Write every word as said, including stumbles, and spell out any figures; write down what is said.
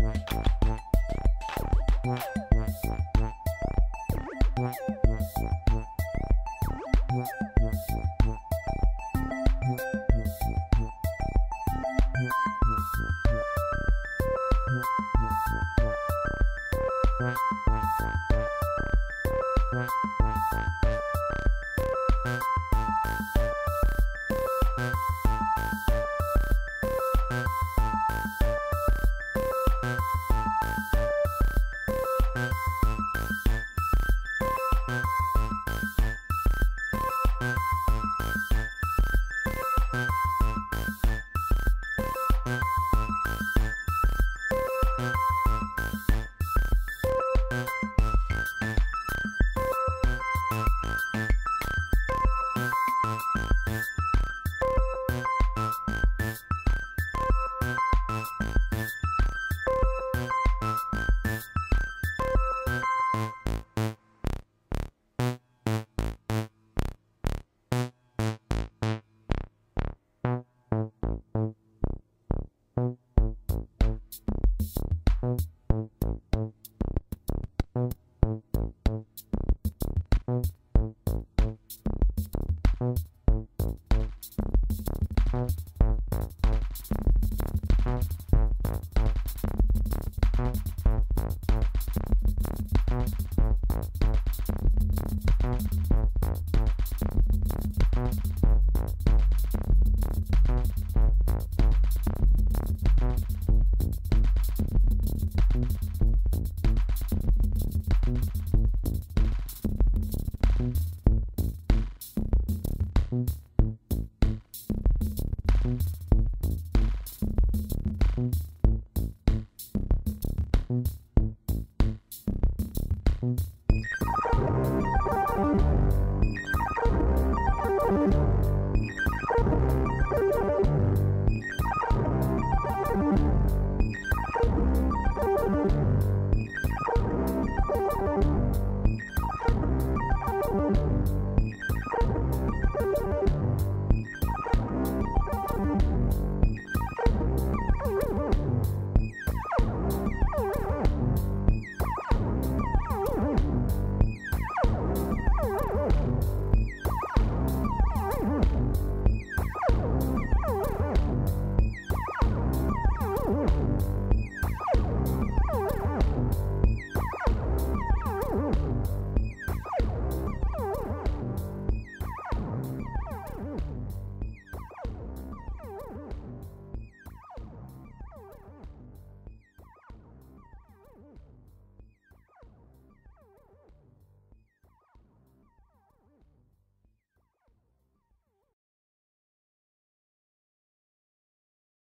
What?